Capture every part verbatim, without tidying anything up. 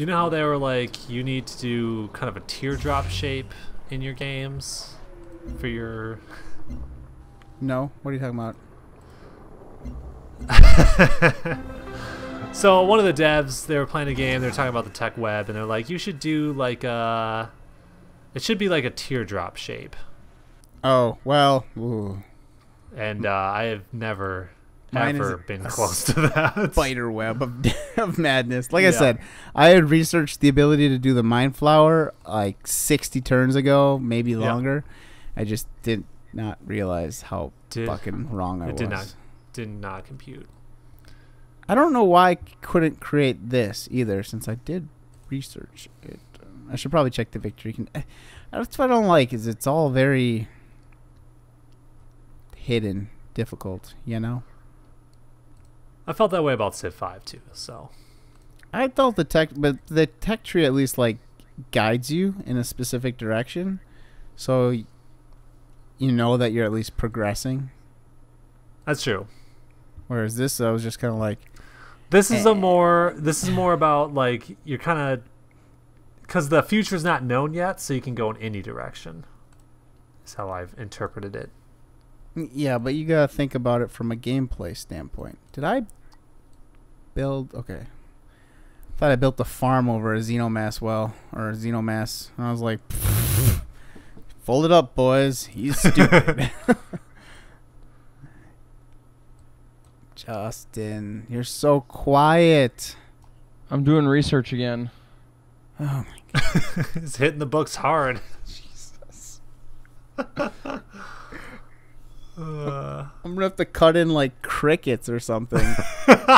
You know how they were like, you need to do kind of a teardrop shape in your games for your... No, what are you talking about? So one of the devs, they were playing a game, they were talking about the tech web, and they're like, you should do like a... It should be like a teardrop shape. Oh, well... Ooh. And uh, I have never... Mine ever been close to that spider web of, of madness. Like yeah. I said, I had researched the ability to do the Mindflower like sixty turns ago, maybe longer. Yeah. I just did not realize how did, fucking wrong I it was. Did not, did not compute. I don't know why I couldn't create this either, since I did research it. I should probably check the victory. That's what I don't like, is it's all very hidden, difficult, you know? I felt that way about Civ five too, so. I thought the tech, but the tech tree at least like guides you in a specific direction, so you know that you're at least progressing. That's true. Whereas this, I was just kind of like, this is eh. a more, this is more about like you're kind of, because the future is not known yet, so you can go in any direction. That's how I've interpreted it. Yeah, but you gotta think about it from a gameplay standpoint. Did I build... Okay. I thought I built a farm over a Xenomass well, or a Xenomass, and I was like, fold it up, boys. He's stupid. Justin, you're so quiet. I'm doing research again. Oh, my God. It's hitting the books hard. Jesus. Uh, I'm gonna have to cut in like crickets or something.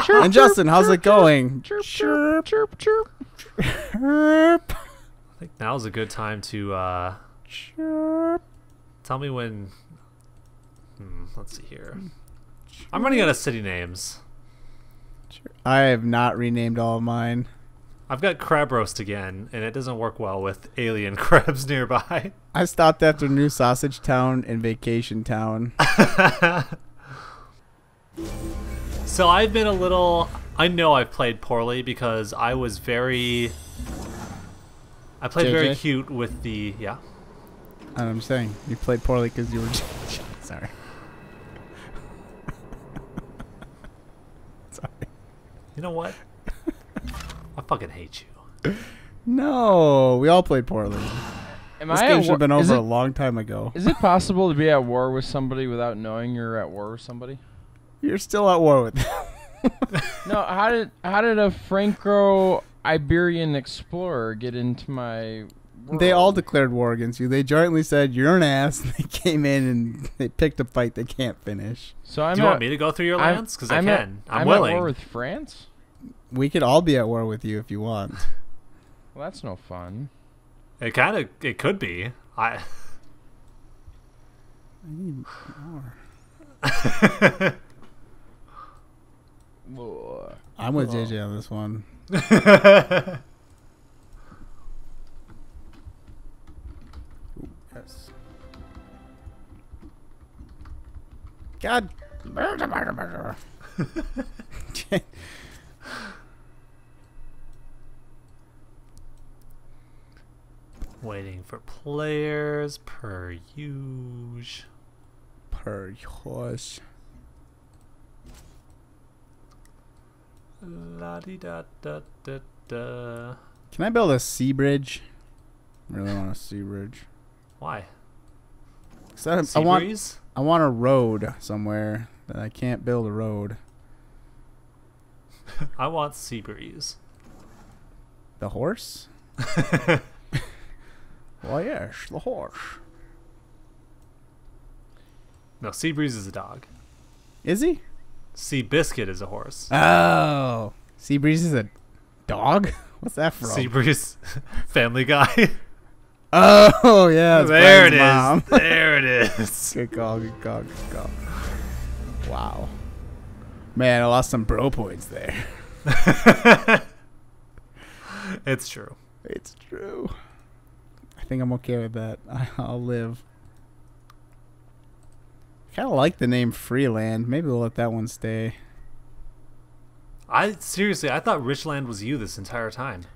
Chirp, and Justin, chirp, how's chirp, it going? Chirp, chirp, chirp, chirp, chirp. I think now's a good time to uh, chirp. Tell me when. Hmm, let's see here. Chirp. I'm running out of city names. I have not renamed all of mine. I've got crab roast again, and it doesn't work well with alien crabs nearby. I stopped after New Sausage Town and Vacation Town. So I've been a little... I know I've played poorly because I was very... I played J J? Very cute with the... Yeah? I'm saying, you played poorly because you were... Sorry. Sorry. You know what? I fucking hate you. No, we all played poorly. Am this I game should have been over it, a long time ago. Is it possible to be at war with somebody without knowing you're at war with somebody? You're still at war with them. No, how did how did a Franco-Iberian explorer get into my world? They all declared war against you. They jointly said, you're an ass. They came in and they picked a fight they can't finish. So I'm Do you at, want me to go through your lands? Because I can. At, I'm, I'm willing. At war with France? We could all be at war with you if you want. Well, that's no fun. It kind of, it could be. I, I need more. I'm with Hello. J J on this one. Ooh, yes. God. Murder, murder, murder. Waiting for players per use. Per use. La di da da da da. Can I build a sea bridge? I really want a sea bridge. Why? I, sea I want. Breeze? I want a road somewhere, but I can't build a road. I want sea breeze. The horse. Well, yes, the horse. No, Seabreeze is a dog. Is he? Seabiscuit is a horse. Oh. Seabreeze is a dog? What's that from? Seabreeze. Family Guy. Oh, yeah. There it is. Mom. There it is. Good call, good call, good call. Wow. Man, I lost some bro points there. It's true. It's true. I think I'm okay with that. I'll live. I kind of like the name Freeland. Maybe we'll let that one stay. I seriously, I thought Richland was you this entire time.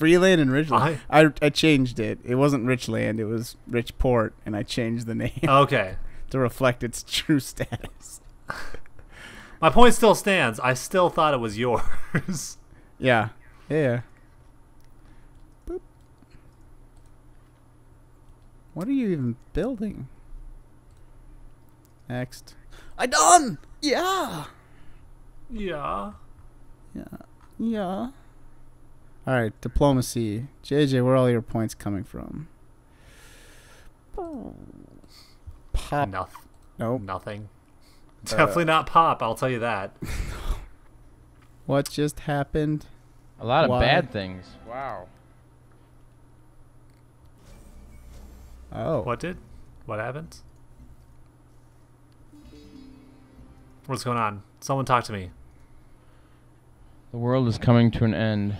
Freeland and Richland. I, I I changed it. It wasn't Richland. It was Richport, and I changed the name. Okay. To reflect its true status. My point still stands. I still thought it was yours. Yeah. Yeah. Boop. What are you even building? Next. I done. Yeah. Yeah. Yeah. Yeah. All right, diplomacy. J J, where are all your points coming from? Pop. Nothing. Nope. Nothing. Definitely uh, not pop, I'll tell you that. What just happened? A lot of Why? bad things. Wow. Oh. What did? What happened? What's going on? Someone talk to me. The world is coming to an end.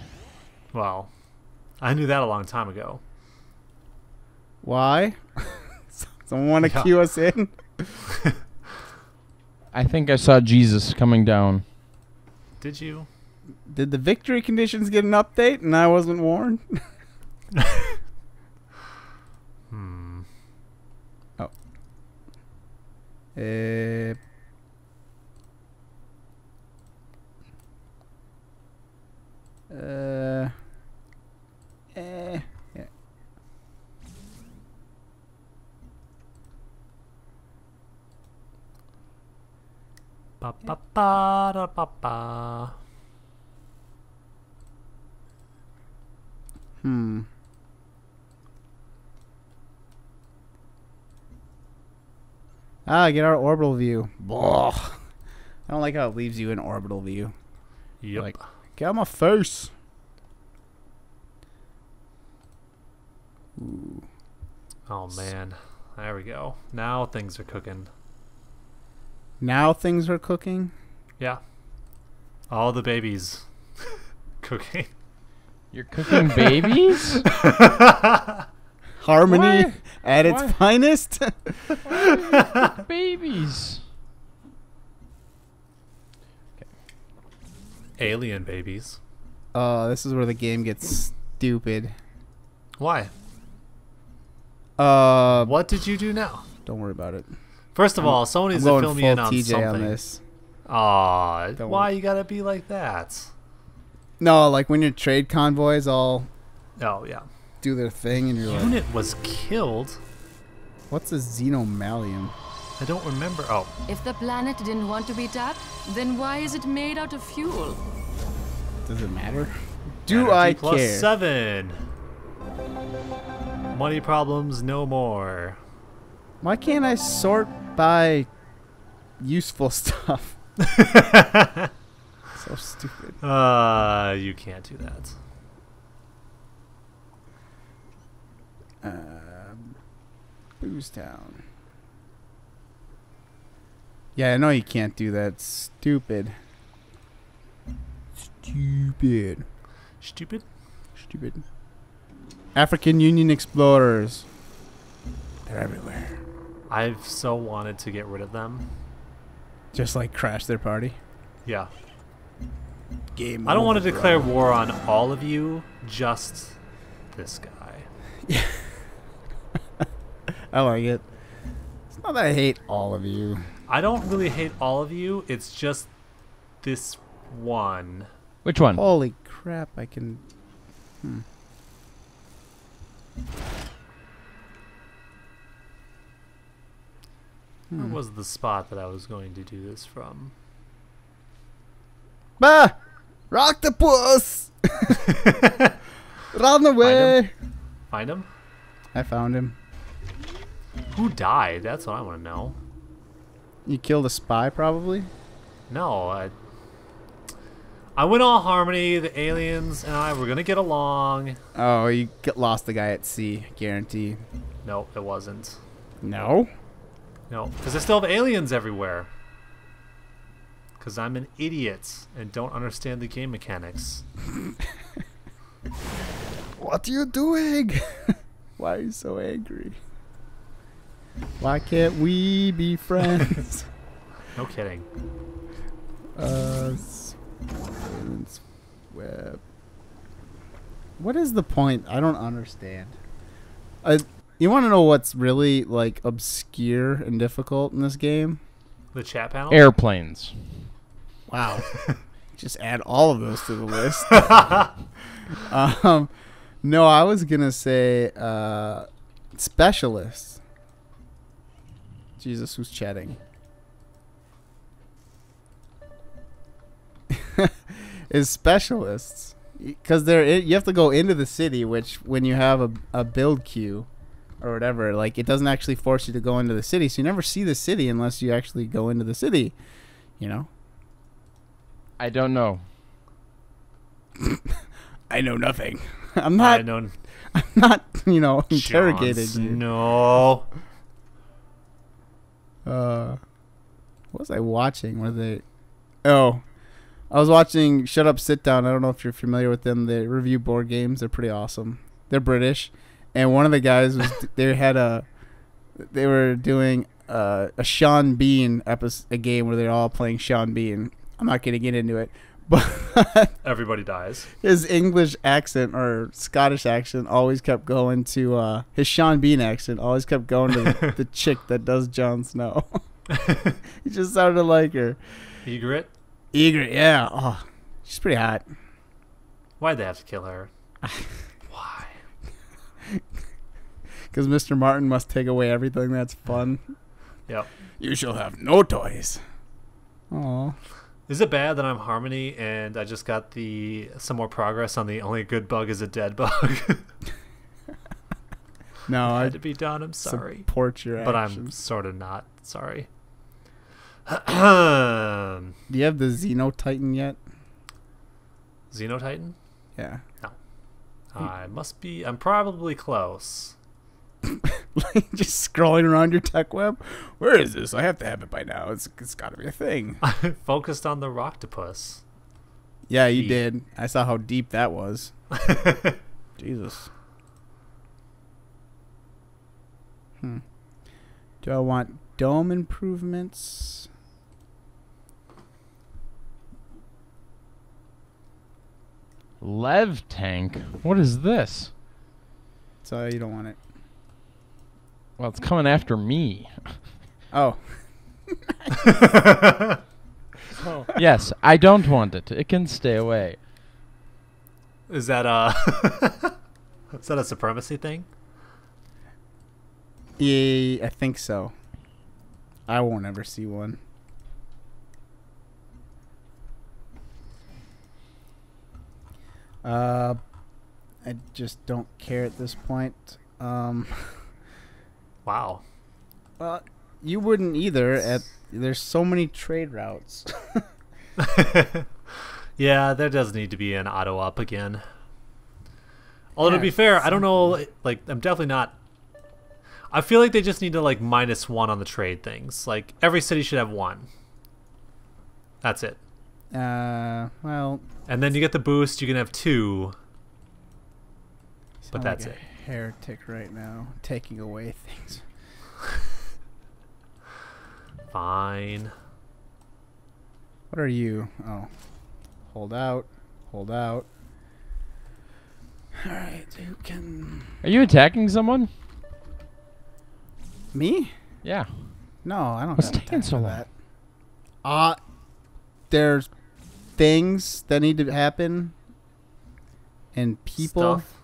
Well, I knew that a long time ago. Why? Someone want to yeah. cue us in? I think I saw Jesus coming down. Did you? Did the victory conditions get an update and I wasn't warned? hmm. Oh. Uh... Uh, eh, yeah. Ba, ba, ba, da, ba, ba. Hmm. Ah, get our orbital view. Blah. I don't like how it leaves you in orbital view. Yep. Like, get out my face. Ooh. Oh, man. There we go. Now things are cooking. Now things are cooking? Yeah. All the babies cooking. You're cooking babies? Harmony Why? at Why? its finest? Babies. Alien babies. Oh, uh, this is where the game gets stupid. Why? Uh, what did you do now? Don't worry about it. First of I'm, all, someone needs to fill me in on T J something. On this. Aw, why worry. you gotta be like that? No, like when your trade convoys all oh yeah do their thing and you're Unit like. Unit was killed. What's a xenomalium? I don't remember. Oh. If the planet didn't want to be tapped, then why is it made out of fuel? Does it matter? Do Energy I plus care? seven. Money problems no more. Why can't I sort by useful stuff? So stupid. Uh, you can't do that. Uh, Booze Town. Yeah, I know you can't do that. Stupid. Stupid. Stupid? Stupid. African Union explorers. They're everywhere. I've so wanted to get rid of them. Just like crash their party? Yeah. Game I don't want to declare war on all of you, just this guy. Yeah. I like it. It's not that I hate all of you. I don't really hate all of you. It's just this one. Which one? Holy crap! I can. Hmm. Where hmm. was the spot that I was going to do this from? Bah! Rocktopus! Run away! Find him. Find him? I found him. Who died? That's what I want to know. You killed a spy, probably? No, I, I went all harmony. The aliens and I were going to get along. Oh, you get lost the guy at sea, guarantee. No, it wasn't. No? No, because I still have aliens everywhere. Because I'm an idiot and don't understand the game mechanics. What are you doing? Why are you so angry? Why can't we be friends? No kidding. Uh, web. What is the point? I don't understand. I, you want to know what's really like obscure and difficult in this game? The chat panel? Airplanes. Wow. Just add all of those to the list. um, no, I was going to say uh, specialists. Jesus, who's chatting? Is specialists. Because they're in, you have to go into the city, which when you have a, a build queue or whatever, like it doesn't actually force you to go into the city. So you never see the city unless you actually go into the city, you know? I don't know. I know nothing. I'm not, I don't, I'm not, you know, interrogated. No. Uh, what was I watching? Were they, oh, I was watching Shut Up, Sit Down. I don't know if you're familiar with them. They review board games. They're pretty awesome. They're British. And one of the guys, was they had a, they were doing uh, a Sean Bean episode, a game where they're all playing Sean Bean. I'm not going to get into it. But everybody dies. His English accent or Scottish accent always kept going to, uh, his Sean Bean accent always kept going to the, the chick that does Jon Snow. He just sounded like her. Egret? Eager, yeah. Oh, she's pretty hot. Why'd they have to kill her? Why? Because Mister Martin must take away everything that's fun. Yep. You shall have no toys. Aw. Is it bad that I'm Harmony and I just got the some more progress on the only good bug is a dead bug? No, I had to be done. I'm sorry. Support your but actions. I'm sort of not sorry. Do you have the Xenotitan yet? Xenotitan? Yeah. No. I must be. I'm probably close. Like just scrolling around your tech web. Where is this? I have to have it by now. It's it's got to be a thing. I focused on the rocktopus. Yeah, you deep. did. I saw how deep that was. Jesus. Hmm. Do I want dome improvements? Lev tank? What is this? So you don't want it. Well, it's coming after me. Oh. So, yes, I don't want it. It can stay away. Is that a is that a supremacy thing? Yeah, I think so. I won't ever see one. Uh, I just don't care at this point. Um, wow. Well, you wouldn't either. At there's so many trade routes. Yeah, there does need to be an auto up again. Although yeah, to be fair, I don't know. Like, I'm definitely not. I feel like they just need to like minus one on the trade things. Like every city should have one. That's it. Uh, well. And then you get the boost. You can have two. But that's like it. Heretic right now, taking away things. Fine. What are you? Oh, hold out, hold out. All right, who can? Are you attacking someone? Me? Yeah. No, I don't. What's taking so long? Uh, there's things that need to happen, and people. Stuff.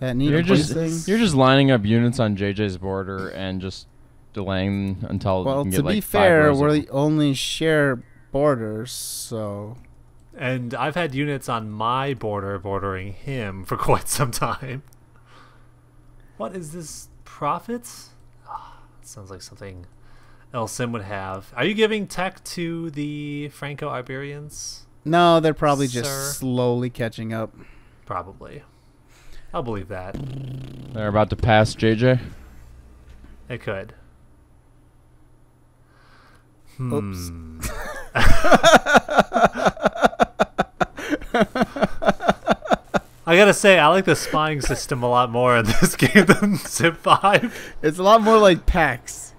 That need you're just things. You're just lining up units on J J's border and just delaying them until well, you can get like fair, five. Well, to be fair, we're the only share borders, so. And I've had units on my border bordering him for quite some time. What is this, profits? Oh, sounds like something Elsim would have. Are you giving tech to the Franco-Iberians? No, they're probably sir? just slowly catching up. Probably. I'll believe that. They're about to pass J J? They could. Hmm. Oops. I gotta say, I like the spying system a lot more in this game than Civ five. It's a lot more like PAX.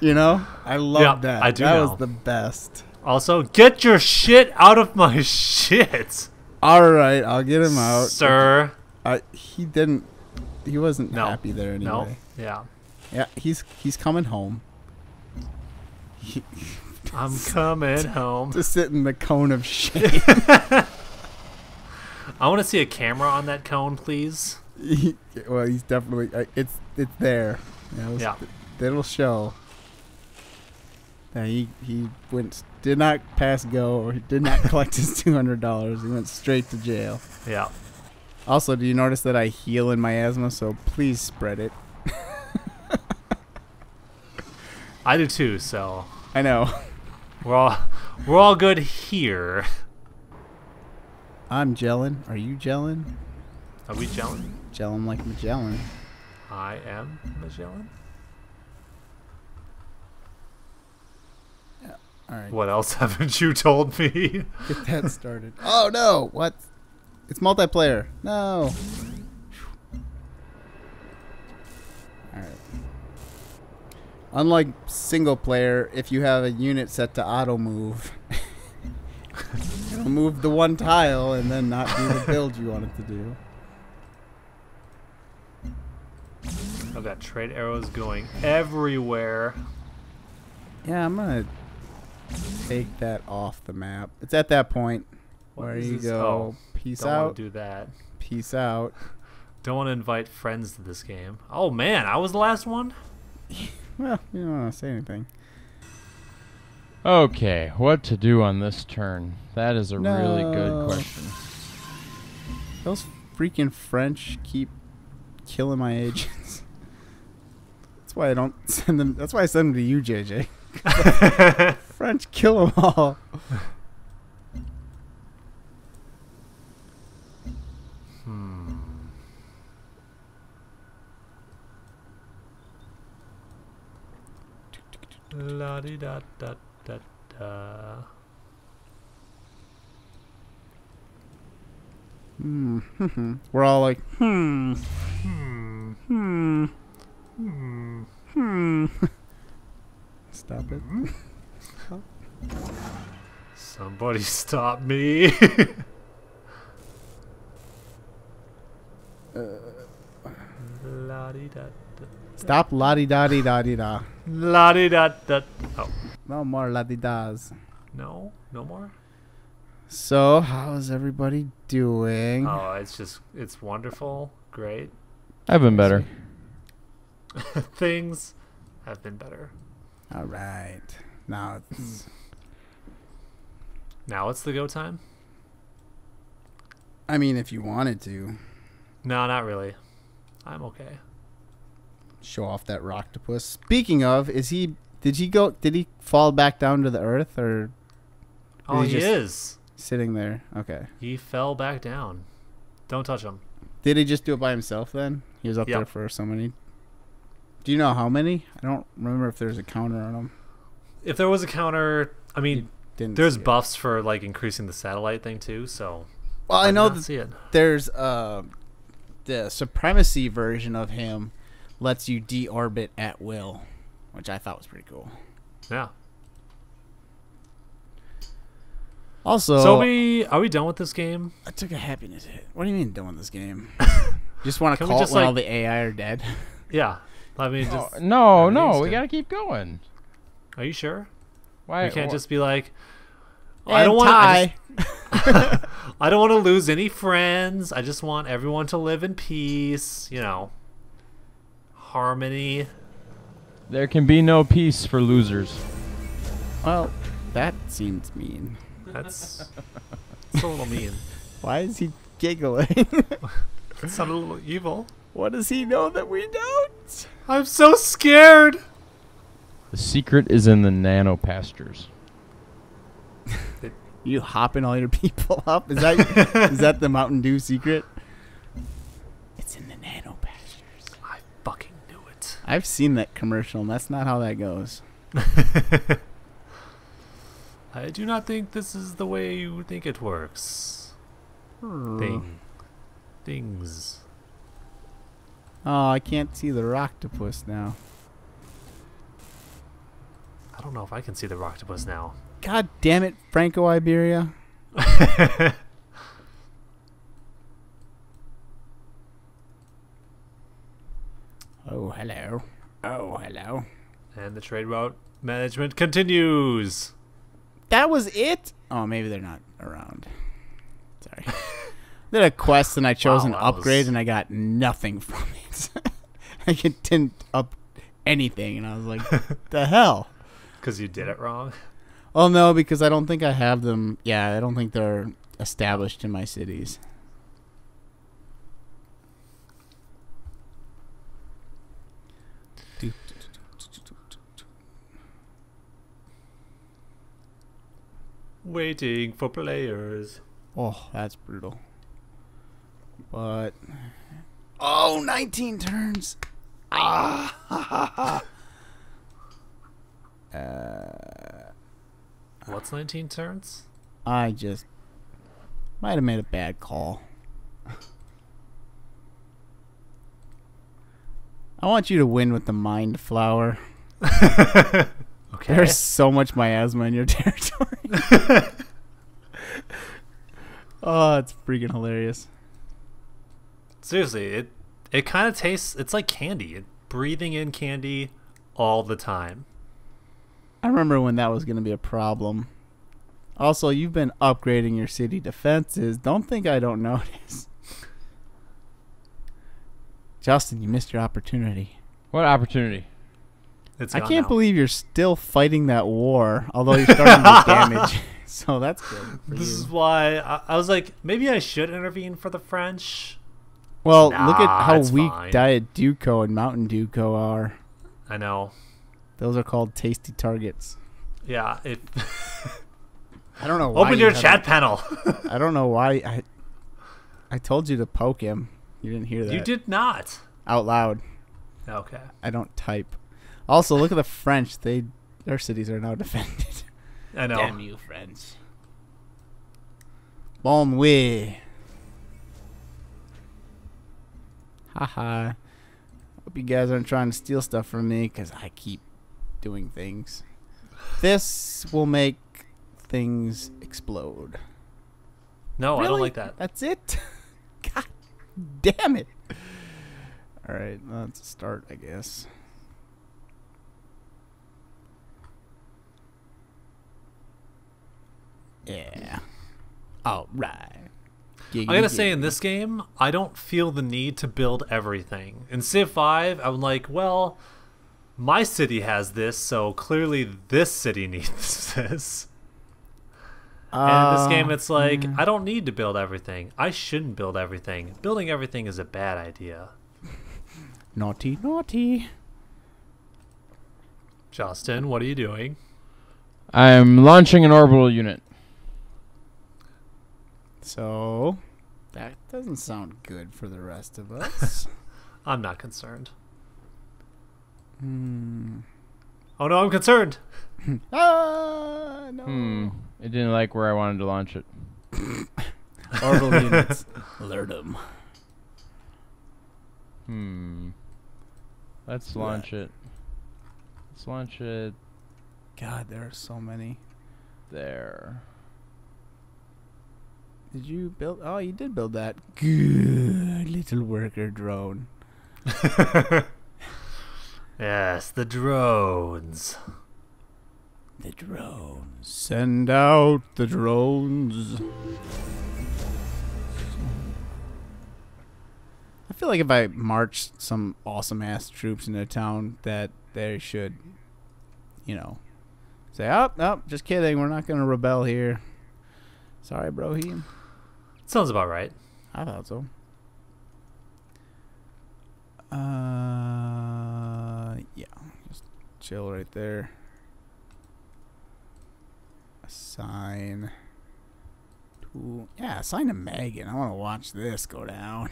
You know? I love yeah, that. I do That know. was the best. Also, get your shit out of my shit. All right, I'll get him out, sir. Uh, he didn't. He wasn't no. happy there anyway. No. Yeah. Yeah. He's he's coming home. He, I'm coming home. To sit in the cone of shame. I want to see a camera on that cone, please. He, well, he's definitely. Uh, it's it's there. Yeah. It was, yeah. It'll show. Now he he went did not pass go or he did not collect his two hundred dollars. He went straight to jail. Yeah. Also, do you notice that I heal in miasma? So please spread it. I do too. So I know we're all we're all good here. I'm gelling. Are you gelling? Are we gelling? Gelling like Magellan. I am Magellan. All right. What else haven't you told me? Get that started. Oh no! What? It's multiplayer. No. All right. Unlike single player, if you have a unit set to auto move, it'll move the one tile and then not do the build you want it to do. I've got trade arrows going everywhere. Yeah, I'm gonna. Take that off the map. It's at that point what where you this? go. Oh, peace don't out. Wanna do that. Peace out. Don't want to invite friends to this game. Oh man, I was the last one. Well, you don't want to say anything. Okay, what to do on this turn? That is a no. really good question. Those freaking French keep killing my agents. That's why I don't send them. That's why I send them to you, J J. French, kill them all. Hmm. La di da da da da. Hmm. We're all like, hmm, hmm, hmm, hmm, hmm. Stop it. Somebody stop me. uh, la -di -da -da -da. Stop la di da di da di da. La di da da. Oh. No more la di das. No, no more. So, how's everybody doing? Oh, it's just, it's wonderful. Great. I've been better. Things have been better. All right. Now it's now it's the go time. I mean, if you wanted to. No, not really. I'm okay. Show off that rocktopus. Speaking of, is he? Did he go? Did he fall back down to the earth, or? Oh, he, he is sitting there. Okay. He fell back down. Don't touch him. Did he just do it by himself? Then he was up yep. there for so many. Do you know how many? I don't remember if there's a counter on them. If there was a counter, I mean, there's buffs it. for like increasing the satellite thing too. So, well, I, I know that there's uh, the Supremacy version of him lets you deorbit at will, which I thought was pretty cool. Yeah. Also, so we are we done with this game? I took a happiness hit. What do you mean done with this game? Just want to call it when like, all the A I are dead. Yeah. Let me just. Oh, no, no, we gotta keep going. Are you sure? Why you can't just be like, oh, I don't want. I, I don't want to lose any friends. I just want everyone to live in peace. You know, harmony. There can be no peace for losers. Well, that seems mean. That's, that's a little mean. Why is he giggling? It's a little evil. What does he know that we don't? I'm so scared. The secret is in the nano pastures. You hopping all your people up? Is that is that the Mountain Dew secret? It's in the nano pastures. I fucking knew it. I've seen that commercial, and that's not how that goes. I do not think this is the way you think it works. Hmm. Thing. Things. Oh, I can't see the rocktopus now. I don't know if I can see the rocktopus now. God damn it, Franco-Iberia. Oh, hello. Oh, hello. And the trade route management continues. That was it? Oh, maybe they're not around. Sorry. Did a quest and I chose wow, an upgrade was... and I got nothing from it. I didn't up anything and I was like, the hell? Because you did it wrong? Oh, no, because I don't think I have them. Yeah, I don't think they're established in my cities. Waiting for players. Oh, that's brutal. But oh, nineteen turns. Ah. uh, What's nineteen turns? I just might have made a bad call. I want you to win with the Mindflower. Okay. There's so much miasma in your territory. Oh, it's freaking hilarious. Seriously, it it kind of tastes. It's like candy. It, breathing in candy all the time. I remember when that was going to be a problem. Also, you've been upgrading your city defenses. Don't think I don't notice. Justin, you missed your opportunity. What opportunity? It's I can't now. believe you're still fighting that war, although you're starting to damage. So that's good. For this you. is why I, I was like, maybe I should intervene for the French. Well, nah, look at how weak fine. Diet Duco and Mountain Duco are. I know. Those are called tasty targets. Yeah. It I don't know why. Open you your chat a, panel. I don't know why. I, I told you to poke him. You didn't hear that. You did not. Out loud. Okay. I don't type. Also, look at the French. They, their cities are now defended. I know. Damn you, French. Bon way. Haha. Hope you guys aren't trying to steal stuff from me, because I keep doing things. This will make things explode. No, really? I don't like that. That's it? God damn it. All right, let's start, I guess. Yeah. All right. Giggy, I gotta giggy. say, in this game, I don't feel the need to build everything. In Civ five, I'm like, well, my city has this, so clearly this city needs this. Uh, and in this game, it's like, mm. I don't need to build everything. I shouldn't build everything. Building everything is a bad idea. Naughty, naughty. Justin, what are you doing? I'm launching an orbital unit. So, that doesn't sound good for the rest of us. I'm not concerned. Hmm. Oh, no, I'm concerned. Ah, no. Hmm. It didn't like where I wanted to launch it. Orbital units. Alert 'em. Hmm. Let's launch yeah. it. Let's launch it. God, there are so many. There. Did you build? Oh, you did build that. Good little worker drone. Yes, the drones. The drones. Send out the drones. I feel like if I march some awesome ass troops into a town, that they should, you know, say, "Oh, no, just kidding. We're not going to rebel here. Sorry, Brohim." Sounds about right. I thought so. Uh, yeah. Just chill right there. Assign to... Yeah, assign to Megan. I want to watch this go down.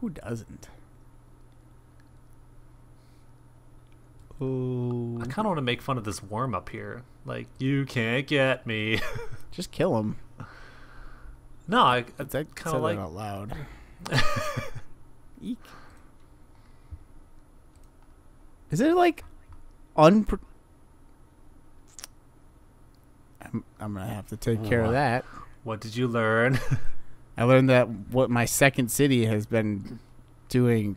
Who doesn't? Ooh. I kind of want to make fun of this worm up here. Like, you can't get me. Just kill him. No, I, I kind of like that out loud. Eek. Is it like unpro? I'm I'm gonna have to take what? care of that. What did you learn? I learned that what my second city has been doing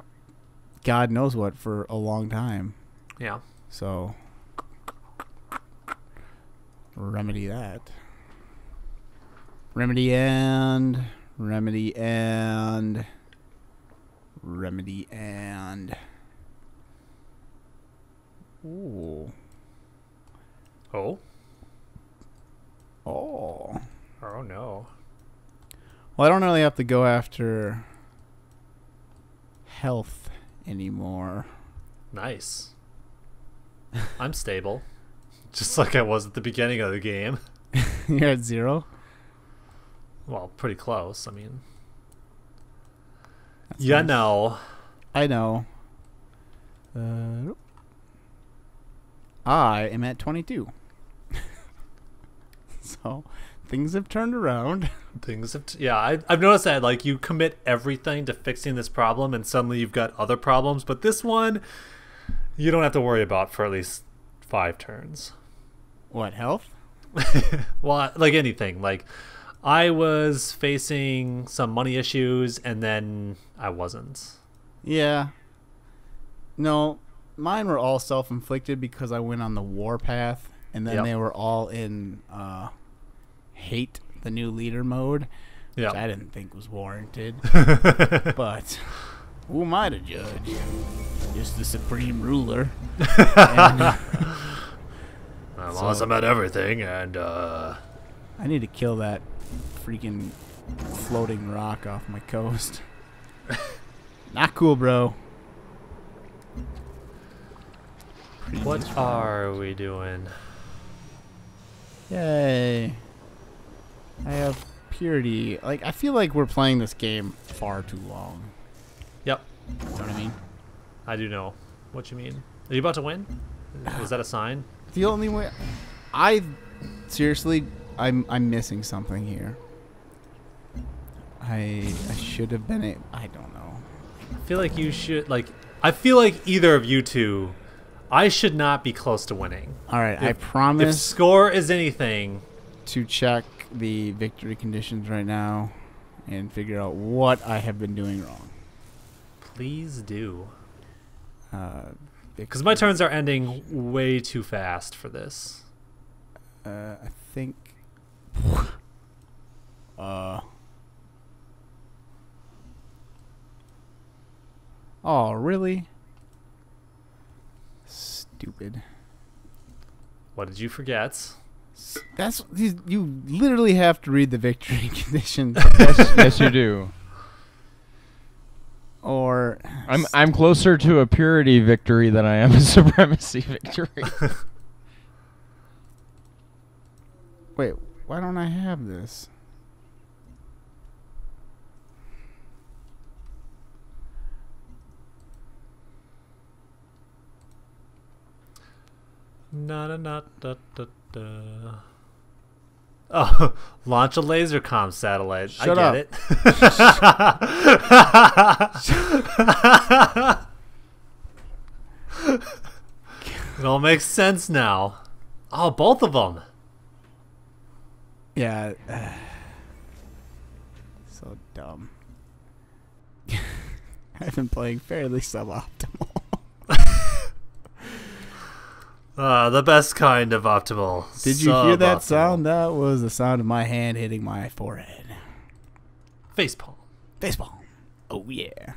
God knows what for a long time. Yeah. So remedy that. Remedy and remedy and remedy and ooh. Oh. Oh. Oh no. Well, I don't really have to go after health anymore. Nice. I'm stable. Just like I was at the beginning of the game. You're at zero? Well, pretty close. I mean, That's yeah, nice. no. I know. Uh, I am at twenty-two. So things have turned around. Things have, t yeah. I, I've noticed that, like, you commit everything to fixing this problem, and suddenly you've got other problems. But this one, you don't have to worry about for at least five turns. What, health? Well, like anything. Like, I was facing some money issues, and then I wasn't. Yeah. No, mine were all self-inflicted because I went on the war path, and then yep. they were all in uh, hate the new leader mode, which yep. I didn't think was warranted. But who am I to judge? Just the supreme ruler. And, uh, I'm so awesome at everything, and uh, I need to kill that freaking floating rock off my coast. Not cool, bro. Pretty what are we doing? Yay. I have Purity. Like, I feel like we're playing this game far too long. Yep. You know what I mean? I do know what you mean. Are you about to win? Is that a sign? The only way... I... Seriously... I'm I'm missing something here. I I should have been able, I don't know. I feel like you should like I feel like either of you two, I should not be close to winning. All right, if, I promise. If score is anything, to check the victory conditions right now, and figure out what I have been doing wrong. Please do. Uh, because my turns are ending way too fast for this. Uh, I think. Uh. Oh, really? Stupid. What did you forget? That's you literally have to read the victory conditions. Yes, yes, you do. Or I'm I'm closer to a Purity victory than I am a Supremacy victory. Wait. Why don't I have this? Na na na da da da. Oh, launch a laser comm satellite. Shut I get up. It. It all makes sense now. Oh, both of them. Yeah, uh, so dumb. I've been playing fairly suboptimal. uh, the best kind of optimal. Did you hear that sound? That was the sound of my hand hitting my forehead. Facepalm. Facepalm. Oh yeah.